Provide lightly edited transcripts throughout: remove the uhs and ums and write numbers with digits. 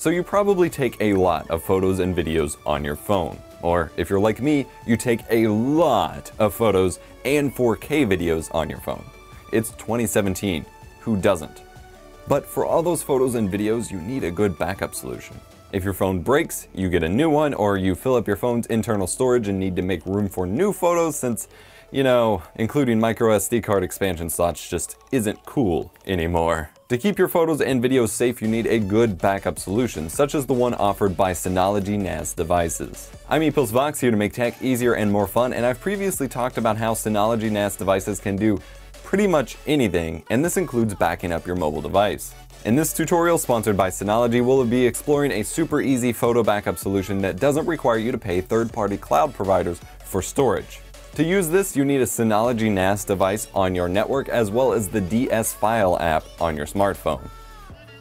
So you probably take a lot of photos and videos on your phone. Or if you're like me, you take a lot of photos and 4K videos on your phone. It's 2017, who doesn't? But for all those photos and videos, you need a good backup solution. If your phone breaks, you get a new one, or you fill up your phone's internal storage and need to make room for new photos since, you know, including micro SD card expansion slots just isn't cool anymore. To keep your photos and videos safe, you need a good backup solution, such as the one offered by Synology NAS devices. I'm EposVox, here to make tech easier and more fun, and I've previously talked about how Synology NAS devices can do pretty much anything, and this includes backing up your mobile device. In this tutorial, sponsored by Synology, we'll be exploring a super easy photo backup solution that doesn't require you to pay third-party cloud providers for storage. To use this, you need a Synology NAS device on your network as well as the DS File app on your smartphone.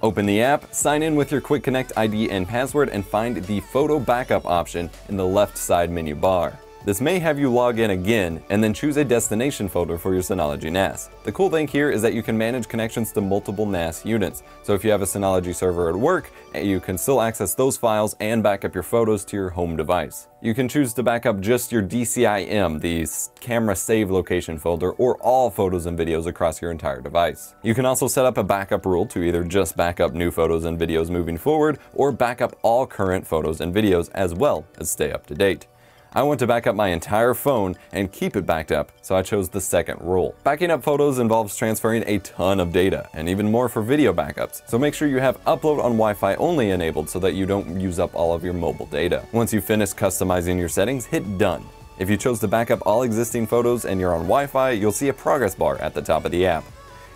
Open the app, sign in with your QuickConnect ID and password, and find the Photo Backup option in the left side menu bar. This may have you log in again and then choose a destination folder for your Synology NAS. The cool thing here is that you can manage connections to multiple NAS units. So if you have a Synology server at work, you can still access those files and back up your photos to your home device. You can choose to back up just your DCIM, the camera save location folder, or all photos and videos across your entire device. You can also set up a backup rule to either just back up new photos and videos moving forward, or back up all current photos and videos as well as stay up to date. I want to back up my entire phone and keep it backed up, so I chose the second rule. Backing up photos involves transferring a ton of data, and even more for video backups, so make sure you have upload on Wi-Fi only enabled so that you don't use up all of your mobile data. Once you finish customizing your settings, hit done. If you chose to back up all existing photos and you're on Wi-Fi, you'll see a progress bar at the top of the app.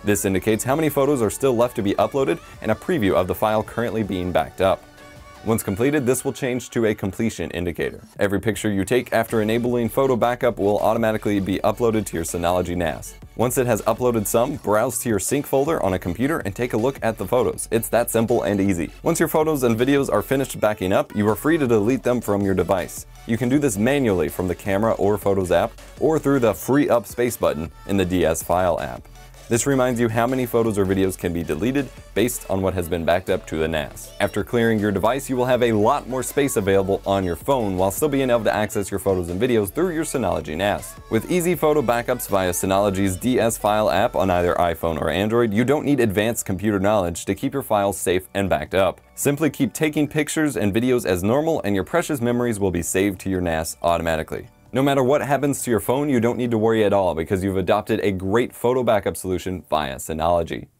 This indicates how many photos are still left to be uploaded and a preview of the file currently being backed up. Once completed, this will change to a completion indicator. Every picture you take after enabling photo backup will automatically be uploaded to your Synology NAS. Once it has uploaded some, browse to your sync folder on a computer and take a look at the photos. It's that simple and easy. Once your photos and videos are finished backing up, you are free to delete them from your device. You can do this manually from the camera or photos app, or through the free up space button in the DS File app. This reminds you how many photos or videos can be deleted based on what has been backed up to the NAS. After clearing your device, you will have a lot more space available on your phone while still being able to access your photos and videos through your Synology NAS. With easy photo backups via Synology's DS File app on either iPhone or Android, you don't need advanced computer knowledge to keep your files safe and backed up. Simply keep taking pictures and videos as normal, and your precious memories will be saved to your NAS automatically. No matter what happens to your phone, you don't need to worry at all because you've adopted a great photo backup solution via Synology.